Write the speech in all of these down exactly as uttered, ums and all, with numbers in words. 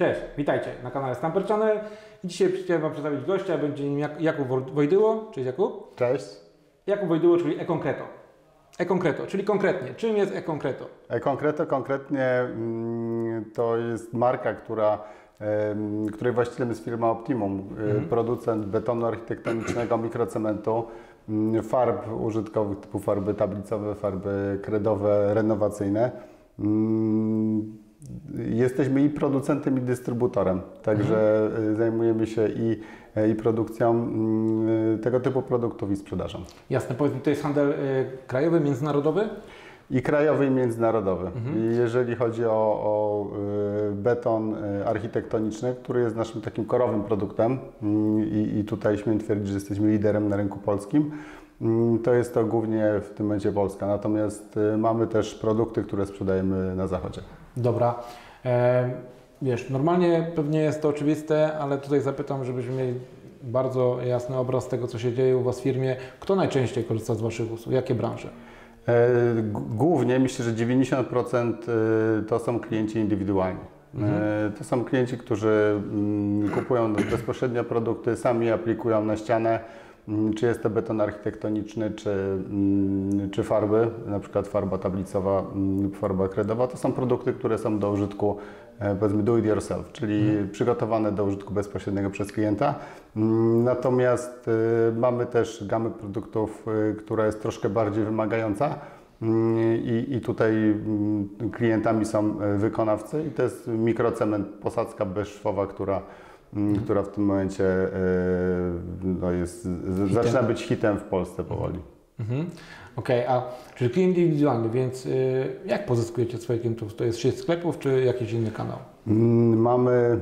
Cześć, witajcie na kanale Stamper Channel. Dzisiaj chciałem Wam przedstawić gościa, będzie nim Jakub Wojdyło. Cześć Jakub. Cześć. Jakub Wojdyło, czyli E-concreto. E-concreto, czyli konkretnie. Czym jest E-concreto? E-concreto konkretnie to jest marka, która, której właścicielem jest firma Optimum, mhm. producent betonu architektonicznego, mikrocementu, farb użytkowych typu farby tablicowe, farby kredowe, renowacyjne. Jesteśmy i producentem, i dystrybutorem, także mhm. zajmujemy się i, i produkcją tego typu produktów i sprzedażą. Jasne, powiedz mi, to jest handel y, krajowy, międzynarodowy? I krajowy, i międzynarodowy. Mhm. Jeżeli chodzi o, o beton architektoniczny, który jest naszym takim korowym produktem i, i tutaj śmiem twierdzić, że jesteśmy liderem na rynku polskim, to jest to głównie w tym momencie Polska. Natomiast mamy też produkty, które sprzedajemy na zachodzie. Dobra. Wiesz, normalnie pewnie jest to oczywiste, ale tutaj zapytam, żebyśmy mieli bardzo jasny obraz tego, co się dzieje u Was w firmie. Kto najczęściej korzysta z Waszych usług? Jakie branże? Głównie myślę, że dziewięćdziesiąt procent to są klienci indywidualni. Mhm. To są klienci, którzy kupują bezpośrednio produkty, sami aplikują na ścianę. Czy jest to beton architektoniczny, czy, czy farby, na przykład farba tablicowa lub farba kredowa, to są produkty, które są do użytku, powiedzmy, do it yourself, czyli hmm. przygotowane do użytku bezpośredniego przez klienta. Natomiast mamy też gamę produktów, która jest troszkę bardziej wymagająca i, i tutaj klientami są wykonawcy i to jest mikrocement, posadzka bezszwowa, która która w tym momencie no jest, zaczyna być hitem w Polsce powoli. Mhm. Okej, okay, a czyli klient indywidualny, więc jak pozyskujecie swoich klientów? To jest sieć sklepów czy jakiś inny kanał? Mamy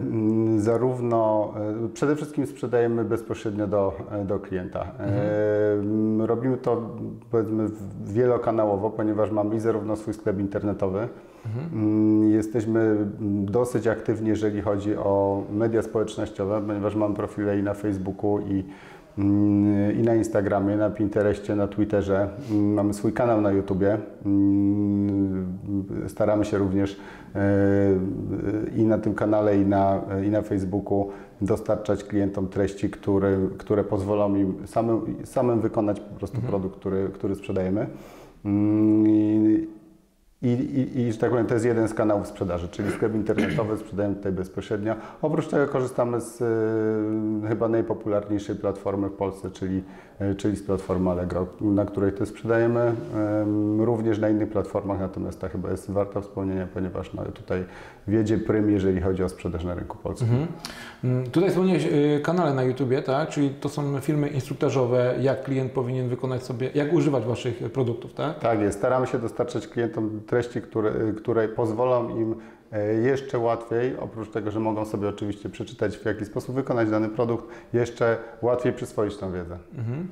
zarówno, przede wszystkim sprzedajemy bezpośrednio do, do klienta. Mhm. Robimy to, powiedzmy, wielokanałowo, ponieważ mamy i zarówno swój sklep internetowy. Mhm. Jesteśmy dosyć aktywni, jeżeli chodzi o media społecznościowe, ponieważ mamy profile i na Facebooku, i i na Instagramie, na Pinterestie, na Twitterze. Mamy swój kanał na YouTubie. Staramy się również i na tym kanale, i na, i na Facebooku dostarczać klientom treści, które, które pozwolą im samym, samym wykonać po prostu mhm. produkt, który, który sprzedajemy. I, I, i, I, że tak powiem, to jest jeden z kanałów sprzedaży, czyli sklep internetowy, sprzedajemy tutaj bezpośrednio. Oprócz tego korzystamy z y, chyba najpopularniejszej platformy w Polsce, czyli, y, czyli z platformy Allegro, na której to sprzedajemy. Y, również na innych platformach, natomiast ta chyba jest warta wspomnienia, ponieważ no, tutaj wiedzie prym, jeżeli chodzi o sprzedaż na rynku polskim. Mhm. Tutaj wspomniałeś y, kanale na YouTubie, tak? Czyli to są filmy instruktażowe, jak klient powinien wykonać sobie, jak używać Waszych produktów, tak? Tak jest, staramy się dostarczać klientom treści, które, które pozwolą im jeszcze łatwiej, oprócz tego, że mogą sobie oczywiście przeczytać, w jaki sposób wykonać dany produkt, jeszcze łatwiej przyswoić tą wiedzę. Mhm.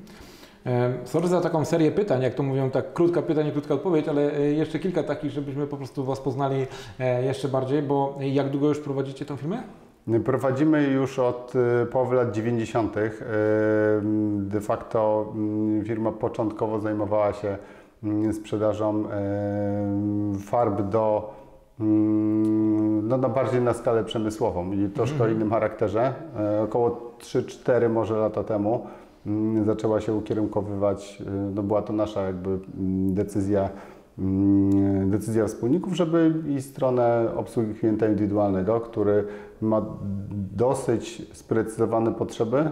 Sorry za taką serię pytań, jak to mówią, tak krótka pytanie, krótka odpowiedź, ale jeszcze kilka takich, żebyśmy po prostu Was poznali jeszcze bardziej, bo jak długo już prowadzicie tą firmę? Prowadzimy już od połowy lat dziewięćdziesiątych. De facto firma początkowo zajmowała się sprzedażą farb do, no, no bardziej na skalę przemysłową i troszkę o innym charakterze. Około trzy cztery może lata temu zaczęła się ukierunkowywać, no była to nasza jakby decyzja, decyzja wspólników, żeby i stronę obsługi klienta indywidualnego, który ma dosyć sprecyzowane potrzeby.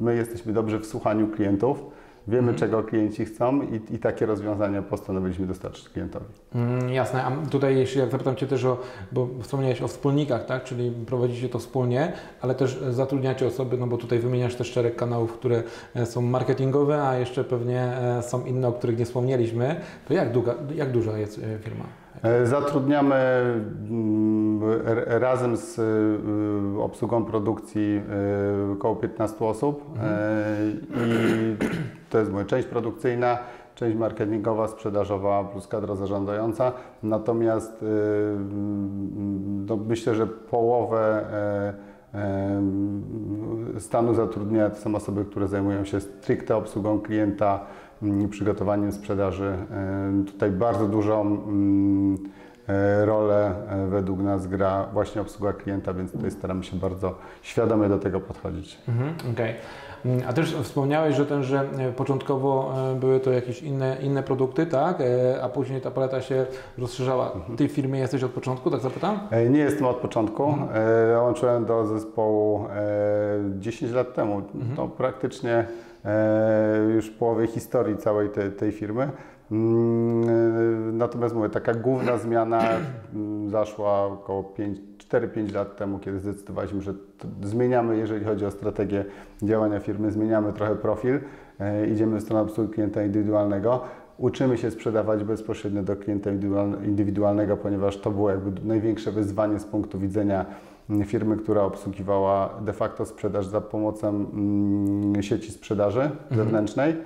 My jesteśmy dobrze w słuchaniu klientów. Wiemy, mm. czego klienci chcą i, i takie rozwiązania postanowiliśmy dostarczyć klientowi. Mm, jasne, a tutaj jeśli jak zapytam Cię też o, bo wspomniałeś o wspólnikach, tak? Czyli prowadzicie to wspólnie, ale też zatrudniacie osoby, no bo tutaj wymieniasz też szereg kanałów, które są marketingowe, a jeszcze pewnie są inne, o których nie wspomnieliśmy. To jak, długa, jak duża jest firma? Zatrudniamy razem z obsługą produkcji około piętnastu osób i to jest moja część produkcyjna, część marketingowa, sprzedażowa plus kadra zarządzająca. Natomiast no, myślę, że połowę stanu zatrudnienia to są osoby, które zajmują się stricte obsługą klienta, przygotowaniem sprzedaży. Tutaj bardzo dużą rolę według nas gra właśnie obsługa klienta, więc tutaj staramy się bardzo świadomie do tego podchodzić. Mhm, okej. A też wspomniałeś, że ten, że początkowo były to jakieś inne, inne produkty, tak? A później ta paleta się rozszerzała. W tej firmie jesteś od początku, tak zapytam? Nie jestem od początku. Mhm. Dołączyłem do zespołu dziesięć lat temu. Mhm. To praktycznie już połowie historii całej tej, tej firmy. Natomiast mówię, taka główna zmiana zaszła około cztery pięć lat temu, kiedy zdecydowaliśmy, że zmieniamy, jeżeli chodzi o strategię działania firmy, zmieniamy trochę profil, e, idziemy w stronę obsługi klienta indywidualnego, uczymy się sprzedawać bezpośrednio do klienta indywidualnego, ponieważ to było jakby największe wyzwanie z punktu widzenia firmy, która obsługiwała de facto sprzedaż za pomocą mm, sieci sprzedaży mhm. zewnętrznej.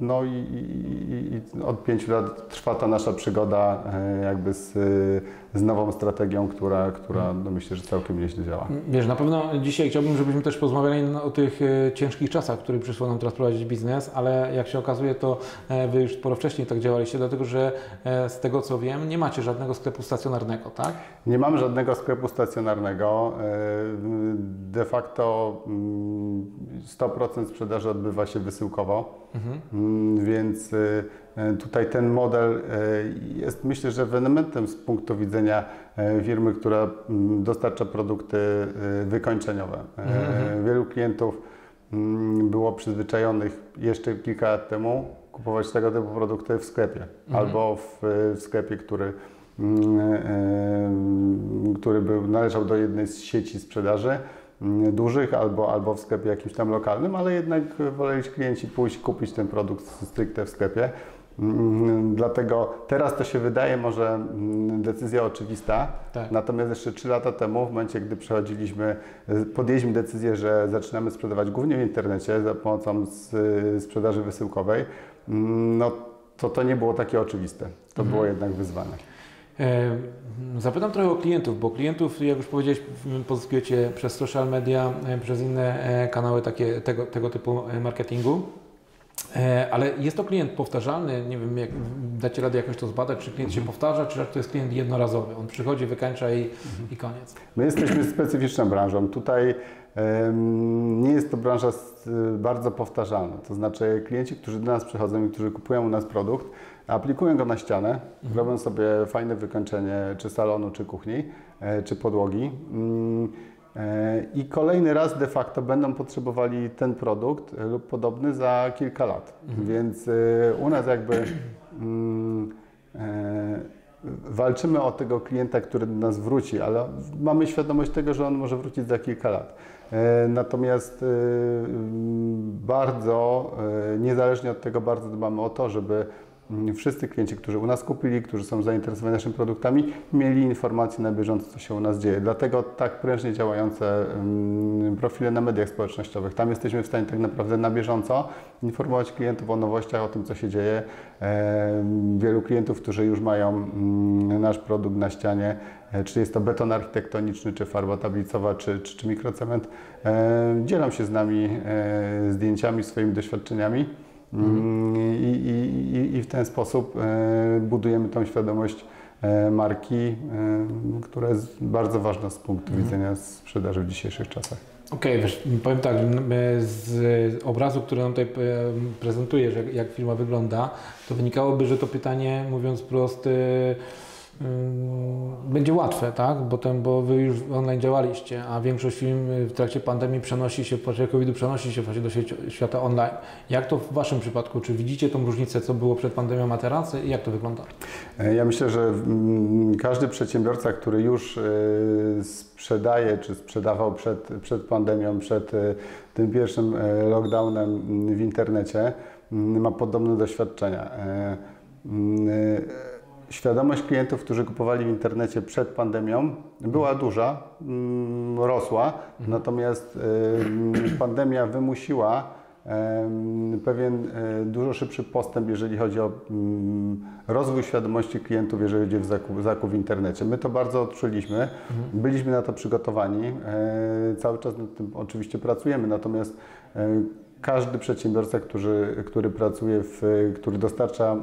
No i, i, i od pięciu lat trwa ta nasza przygoda jakby z, z nową strategią, która, która no myślę, że całkiem nieźle działa. Wiesz, na pewno dzisiaj chciałbym, żebyśmy też porozmawiali o tych ciężkich czasach, które przyszło nam teraz prowadzić biznes, ale jak się okazuje, to Wy już sporo wcześniej tak działaliście, dlatego że z tego co wiem, nie macie żadnego sklepu stacjonarnego, tak? Nie mamy żadnego sklepu stacjonarnego. De facto sto procent sprzedaży odbywa się wysyłkowo, mhm. więc tutaj ten model jest, myślę, że elementem z punktu widzenia firmy, która dostarcza produkty wykończeniowe. Mhm. Wielu klientów było przyzwyczajonych jeszcze kilka lat temu kupować tego typu produkty w sklepie mhm. albo w, w sklepie, który, który był, należał do jednej z sieci sprzedaży dużych albo, albo w sklepie jakimś tam lokalnym, ale jednak woleli klienci pójść kupić ten produkt stricte w sklepie. Dlatego teraz to się wydaje może decyzja oczywista, tak. Natomiast jeszcze trzy lata temu, w momencie gdy przechodziliśmy, podjęliśmy decyzję, że zaczynamy sprzedawać głównie w internecie za pomocą sprzedaży wysyłkowej, no to to nie było takie oczywiste, to mhm. było jednak wyzwanie. Zapytam trochę o klientów, bo klientów, jak już powiedziałeś, pozyskujecie przez social media, przez inne kanały takie, tego, tego typu marketingu, ale jest to klient powtarzalny, nie wiem, jak dacie radę jakoś to zbadać, czy klient się powtarza, czy to jest klient jednorazowy, on przychodzi, wykańcza i, i koniec. My jesteśmy specyficzną branżą, tutaj nie jest to branża bardzo powtarzalna, to znaczy klienci, którzy do nas przychodzą i którzy kupują u nas produkt, aplikują go na ścianę, mhm. robią sobie fajne wykończenie czy salonu, czy kuchni, czy podłogi i kolejny raz de facto będą potrzebowali ten produkt lub podobny za kilka lat. Mhm. Więc u nas jakby walczymy o tego klienta, który do nas wróci, ale mamy świadomość tego, że on może wrócić za kilka lat. Natomiast bardzo, niezależnie od tego, bardzo dbamy o to, żeby wszyscy klienci, którzy u nas kupili, którzy są zainteresowani naszymi produktami, mieli informacje na bieżąco, co się u nas dzieje. Dlatego tak prężnie działające profile na mediach społecznościowych. Tam jesteśmy w stanie tak naprawdę na bieżąco informować klientów o nowościach, o tym, co się dzieje. Wielu klientów, którzy już mają nasz produkt na ścianie, czy jest to beton architektoniczny, czy farba tablicowa, czy, czy, czy mikrocement, dzielą się z nami zdjęciami, swoimi doświadczeniami. Mm. I, i, I w ten sposób budujemy tą świadomość marki, która jest bardzo ważna z punktu mm. widzenia sprzedaży w dzisiejszych czasach. Okej, okay, wiesz, powiem tak, z obrazu, który nam tutaj prezentujesz, jak, jak firma wygląda, to wynikałoby, że to pytanie, mówiąc wprost, będzie łatwe, tak? Bo, ten, bo Wy już online działaliście, a większość firm w trakcie pandemii przenosi się, w trakcie kowida przenosi się właśnie do świata online. Jak to w Waszym przypadku? Czy widzicie tą różnicę, co było przed pandemią, a teraz? Jak to wygląda? Ja myślę, że każdy przedsiębiorca, który już sprzedaje, czy sprzedawał przed, przed pandemią, przed tym pierwszym lockdownem w internecie, ma podobne doświadczenia. Świadomość klientów, którzy kupowali w internecie przed pandemią, była duża, rosła, natomiast pandemia wymusiła pewien dużo szybszy postęp, jeżeli chodzi o rozwój świadomości klientów, jeżeli chodzi o zakup, zakup w internecie. My to bardzo odczuliśmy, byliśmy na to przygotowani, cały czas nad tym oczywiście pracujemy, natomiast każdy przedsiębiorca, który, który pracuje, w, który dostarcza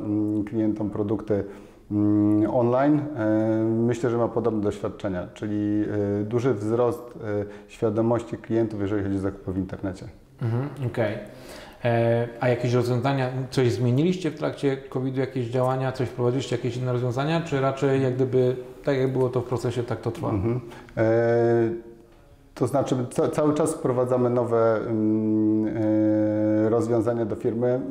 klientom produkty online, myślę, że ma podobne doświadczenia, czyli duży wzrost świadomości klientów, jeżeli chodzi o zakupy w internecie. Mhm, okej. A jakieś rozwiązania, coś zmieniliście w trakcie kowida, jakieś działania, coś wprowadziliście, jakieś inne rozwiązania, czy raczej jak gdyby tak jak było to w procesie, tak to trwa? Mhm. E To znaczy ca cały czas wprowadzamy nowe yy, rozwiązania do firmy.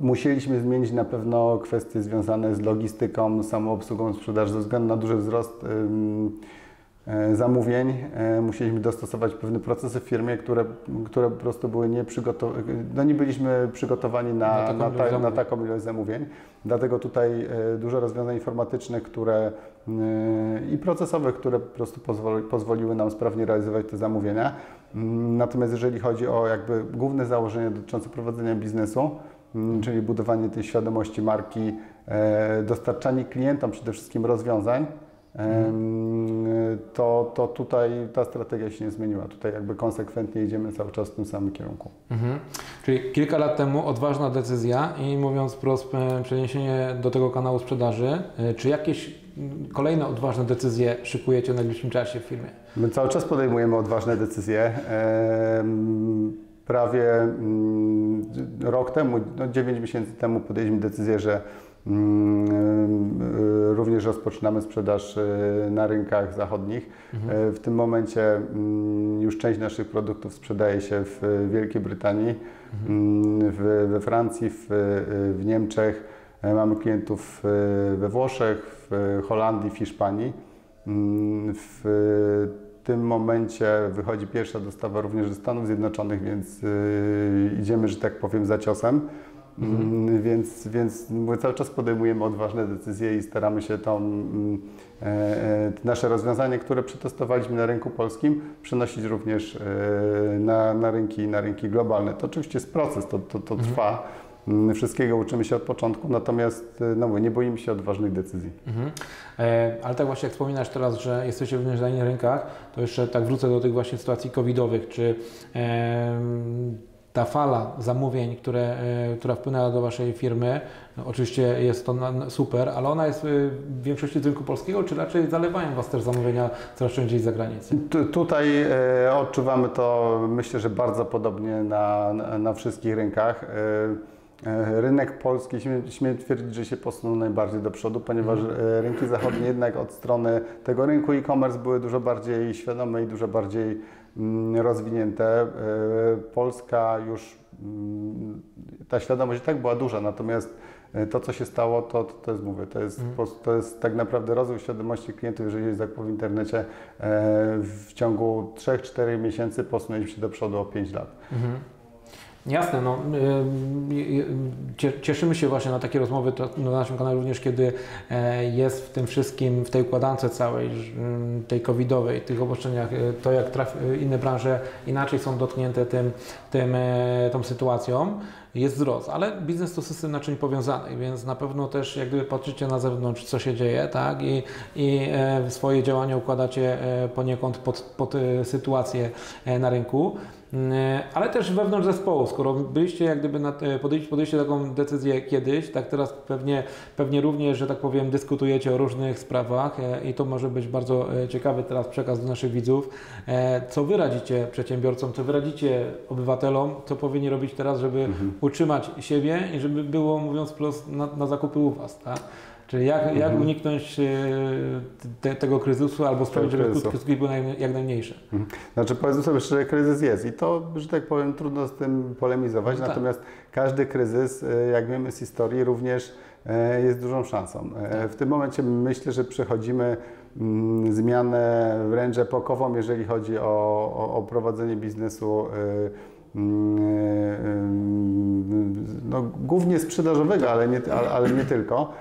Musieliśmy zmienić na pewno kwestie związane z logistyką, samoobsługą sprzedaży ze względu na duży wzrost yy, yy, zamówień. Yy, musieliśmy dostosować pewne procesy w firmie, które, które po prostu były nieprzygotowane. No nie byliśmy przygotowani na, na, taką, na, ta ilość na taką ilość zamówień. Dlatego tutaj yy, dużo rozwiązań informatycznych, które i procesowe, które po prostu pozwoli, pozwoliły nam sprawnie realizować te zamówienia. Natomiast jeżeli chodzi o jakby główne założenie dotyczące prowadzenia biznesu, czyli budowanie tej świadomości marki, dostarczanie klientom przede wszystkim rozwiązań, to, to tutaj ta strategia się nie zmieniła. Tutaj jakby konsekwentnie idziemy cały czas w tym samym kierunku. Mhm. Czyli kilka lat temu odważna decyzja i mówiąc wprost przeniesienie do tego kanału sprzedaży. Czy jakieś kolejne odważne decyzje szykujecie w najbliższym czasie w firmie? My cały czas podejmujemy odważne decyzje. Prawie rok temu, no dziewięć miesięcy temu podjęliśmy decyzję, że również rozpoczynamy sprzedaż na rynkach zachodnich. Mhm. W tym momencie już część naszych produktów sprzedaje się w Wielkiej Brytanii, mhm. w, we Francji, w, w Niemczech. Mamy klientów we Włoszech, w Holandii, w Hiszpanii. W W tym momencie wychodzi pierwsza dostawa również ze Stanów Zjednoczonych, więc idziemy, że tak powiem, za ciosem. Mhm. Więc, więc cały czas podejmujemy odważne decyzje i staramy się to nasze rozwiązanie, które przetestowaliśmy na rynku polskim, przenosić również na, na, rynki, na rynki globalne. To oczywiście jest proces, to, to, to mhm. trwa. Wszystkiego uczymy się od początku, natomiast no, nie boimy się odważnych decyzji. Mhm. Ale tak właśnie jak wspominasz teraz, że jesteście również na innych rynkach, to jeszcze tak wrócę do tych właśnie sytuacji covidowych. Czy ta fala zamówień, które, która wpłynęła do Waszej firmy, no oczywiście jest to super, ale ona jest w większości rynku polskiego, czy raczej zalewają Was też zamówienia coraz częściej z zagranicy? Tu, tutaj e, odczuwamy to, myślę, że bardzo podobnie na, na, na wszystkich rynkach. E, Rynek polski, śmiem, śmiem twierdzić, że się posunął najbardziej do przodu, ponieważ mhm. rynki zachodnie jednak od strony tego rynku e-commerce były dużo bardziej świadome i dużo bardziej rozwinięte. Polska już, ta świadomość tak była duża, natomiast to, co się stało, to, to jest, mówię, to jest, mhm. to jest tak naprawdę rozwój świadomości klientów, jeżeli jest zakup w internecie. W ciągu trzech, czterech miesięcy posunęliśmy się do przodu o pięć lat. Mhm. Jasne, no, cieszymy się właśnie na takie rozmowy na naszym kanale również, kiedy jest w tym wszystkim, w tej układance całej, tej covidowej, tych obostrzeniach, to jak inne branże inaczej są dotknięte tym, tym, tą sytuacją, jest wzrost, ale biznes to system naczyń powiązanych, więc na pewno też jak gdyby patrzycie na zewnątrz, co się dzieje, tak, i, i swoje działania układacie poniekąd pod, pod sytuację na rynku. Ale też wewnątrz zespołu, skoro byliście jak gdyby podjęliście taką decyzję kiedyś, tak teraz pewnie, pewnie również, że tak powiem, dyskutujecie o różnych sprawach i to może być bardzo ciekawy teraz przekaz do naszych widzów. Co wy radzicie przedsiębiorcom, co wy radzicie obywatelom, co powinni robić teraz, żeby mhm. utrzymać siebie i żeby było, mówiąc wprost, na, na zakupy u was, tak? Czyli jak, jak mhm. uniknąć te, tego kryzysu albo sprawić, żeby skutki były jak najmniejsze? Znaczy powiedzmy sobie szczerze, kryzys jest i to, że tak powiem, trudno z tym polemizować, no natomiast tak. każdy kryzys, jak wiemy z historii, również jest dużą szansą. Tak. W tym momencie myślę, że przechodzimy zmianę wręcz epokową, jeżeli chodzi o, o, o prowadzenie biznesu. No, głównie sprzedażowego, ale nie, ale nie tylko.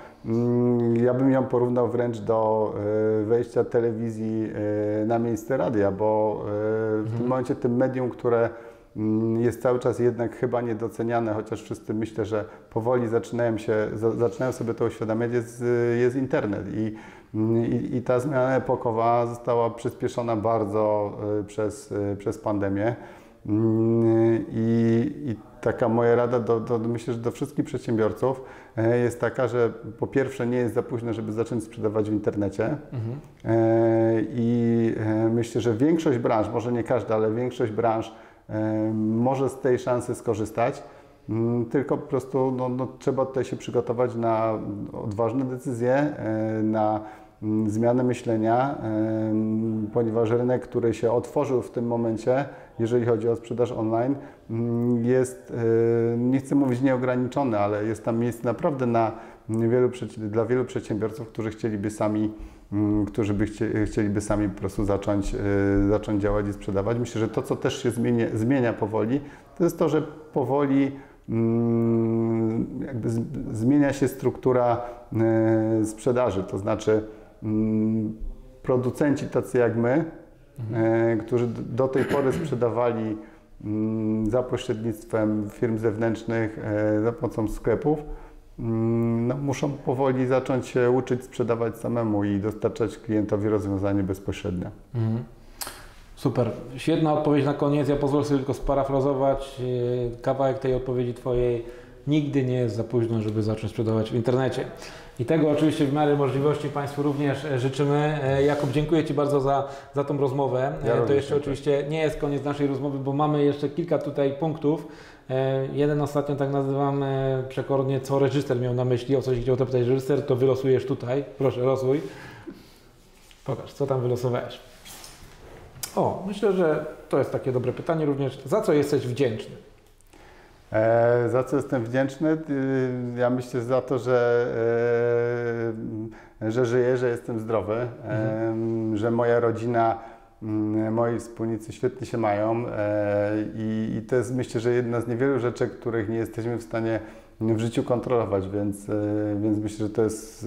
Ja bym ją porównał wręcz do wejścia telewizji na miejsce radia, bo w tym momencie tym medium, które jest cały czas jednak chyba niedoceniane, chociaż wszyscy myślę, że powoli zaczynają, się, zaczynają sobie to uświadamiać, jest, jest internet. I, i, i ta zmiana epokowa została przyspieszona bardzo przez, przez pandemię. I, i taka moja rada, do, do, myślę, że do wszystkich przedsiębiorców jest taka, że po pierwsze nie jest za późno, żeby zacząć sprzedawać w internecie. Mhm. I myślę, że większość branż, może nie każda, ale większość branż może z tej szansy skorzystać. Tylko po prostu no, no, trzeba tutaj się przygotować na odważne decyzje, na zmianę myślenia, ponieważ rynek, który się otworzył w tym momencie, jeżeli chodzi o sprzedaż online, jest, nie chcę mówić nieograniczony, ale jest tam miejsce naprawdę na wielu, dla wielu przedsiębiorców, którzy chcieliby sami, którzy by chcie, chcieliby sami po prostu zacząć, zacząć działać i sprzedawać. Myślę, że to, co też się zmienia, zmienia powoli, to jest to, że powoli jakby zmienia się struktura sprzedaży, to znaczy producenci tacy jak my, mhm. którzy do tej pory sprzedawali za pośrednictwem firm zewnętrznych, za pomocą sklepów, no, muszą powoli zacząć się uczyć sprzedawać samemu i dostarczać klientowi rozwiązanie bezpośrednie. Mhm. Super. Świetna odpowiedź na koniec. Ja pozwolę sobie tylko sparafrazować kawałek tej odpowiedzi Twojej. Nigdy nie jest za późno, żeby zacząć sprzedawać w internecie. I tego oczywiście w miarę możliwości Państwu również życzymy. Jakub, dziękuję Ci bardzo za, za tą rozmowę. Ja to jeszcze oczywiście nie jest koniec naszej rozmowy, bo mamy jeszcze kilka tutaj punktów. Jeden ostatnio tak nazywam przekornie, co reżyser miał na myśli, o coś chciał to pytać reżyser, to wylosujesz tutaj. Proszę, losuj. Pokaż, co tam wylosowałeś. O, myślę, że to jest takie dobre pytanie również. Za co jesteś wdzięczny? E, za co jestem wdzięczny? Ja myślę za to, że, e, że żyję, że jestem zdrowy, mhm. e, że moja rodzina, moi wspólnicy świetnie się mają e, i, i to jest myślę, że jedna z niewielu rzeczy, których nie jesteśmy w stanie w życiu kontrolować, więc, więc myślę, że to jest,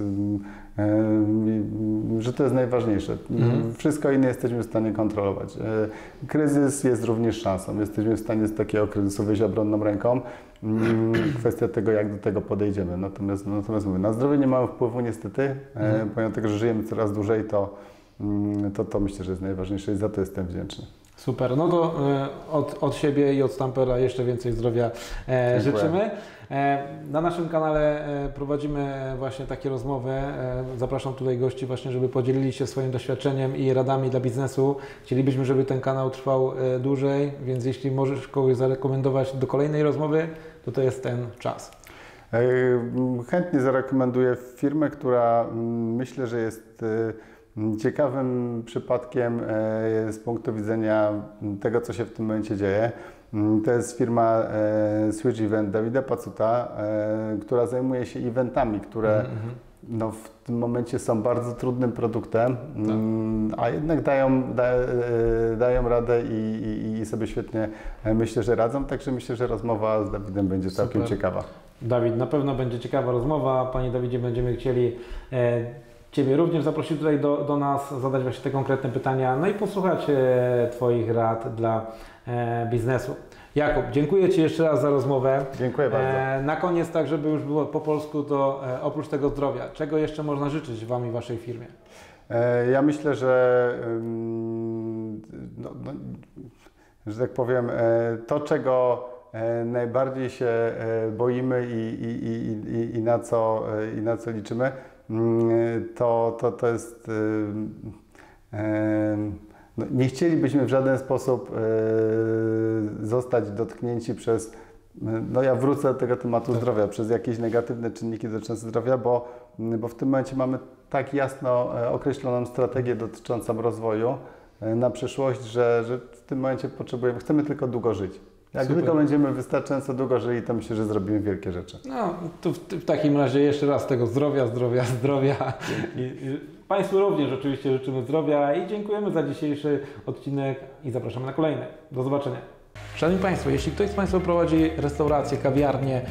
że to jest najważniejsze. Mhm. Wszystko inne jesteśmy w stanie kontrolować. Kryzys jest również szansą. Jesteśmy w stanie z takiego kryzysu wyjść obronną ręką. Kwestia tego, jak do tego podejdziemy. Natomiast, natomiast mówię, na zdrowie nie mamy wpływu niestety, mhm. pomimo tego, że żyjemy coraz dłużej, to, to, to myślę, że jest najważniejsze i za to jestem wdzięczny. Super, no to od, od siebie i od Stampera jeszcze więcej zdrowia e, życzymy. E, na naszym kanale prowadzimy właśnie takie rozmowy. E, zapraszam tutaj gości właśnie, żeby podzielili się swoim doświadczeniem i radami dla biznesu. Chcielibyśmy, żeby ten kanał trwał e, dłużej, więc jeśli możesz kogoś zarekomendować do kolejnej rozmowy, to to jest ten czas. E, chętnie zarekomenduję firmę, która myślę, że jest e, ciekawym przypadkiem z punktu widzenia tego, co się w tym momencie dzieje. To jest firma Switch Event Dawida Pacuta, która zajmuje się eventami, które no, w tym momencie są bardzo trudnym produktem, a jednak dają, da, dają radę i, i, i sobie świetnie myślę, że radzą. Także myślę, że rozmowa z Dawidem będzie całkiem Super. ciekawa. Dawid, na pewno będzie ciekawa rozmowa. Panie Dawidzie, będziemy chcieli Ciebie również zaprosił tutaj do, do nas, zadać właśnie te konkretne pytania, no i posłuchać e, Twoich rad dla e, biznesu. Jakub, dziękuję Ci jeszcze raz za rozmowę. Dziękuję bardzo. E, na koniec, tak żeby już było po polsku, to e, oprócz tego zdrowia, czego jeszcze można życzyć Wam i Waszej firmie? E, ja myślę, że ym, no, no, że tak powiem, e, to czego najbardziej się boimy i, i, i, i, na, co, i na co liczymy, to, to, to jest... Yy, yy, nie chcielibyśmy w żaden sposób yy, zostać dotknięci przez... No ja wrócę do tego tematu zdrowia, przez jakieś negatywne czynniki dotyczące zdrowia, bo, bo w tym momencie mamy tak jasno określoną strategię dotyczącą rozwoju na przyszłość, że, że w tym momencie potrzebujemy, chcemy tylko długo żyć. Jak Super. tylko będziemy wystarczająco długo żyli, to myślę, że zrobimy wielkie rzeczy. No, to w, w takim razie jeszcze raz tego zdrowia, zdrowia, zdrowia. I, i Państwu również oczywiście życzymy zdrowia i dziękujemy za dzisiejszy odcinek i zapraszamy na kolejny. Do zobaczenia. Szanowni Państwo, jeśli ktoś z Państwa prowadzi restaurację, kawiarnię,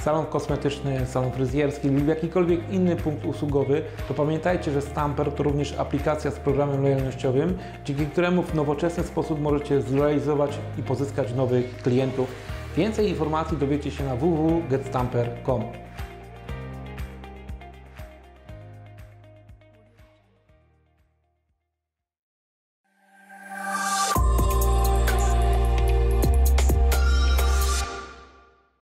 salon kosmetyczny, salon fryzjerski lub jakikolwiek inny punkt usługowy, to pamiętajcie, że Stamper to również aplikacja z programem lojalnościowym, dzięki któremu w nowoczesny sposób możecie zrealizować i pozyskać nowych klientów. Więcej informacji dowiecie się na w w w kropka getstamper kropka com.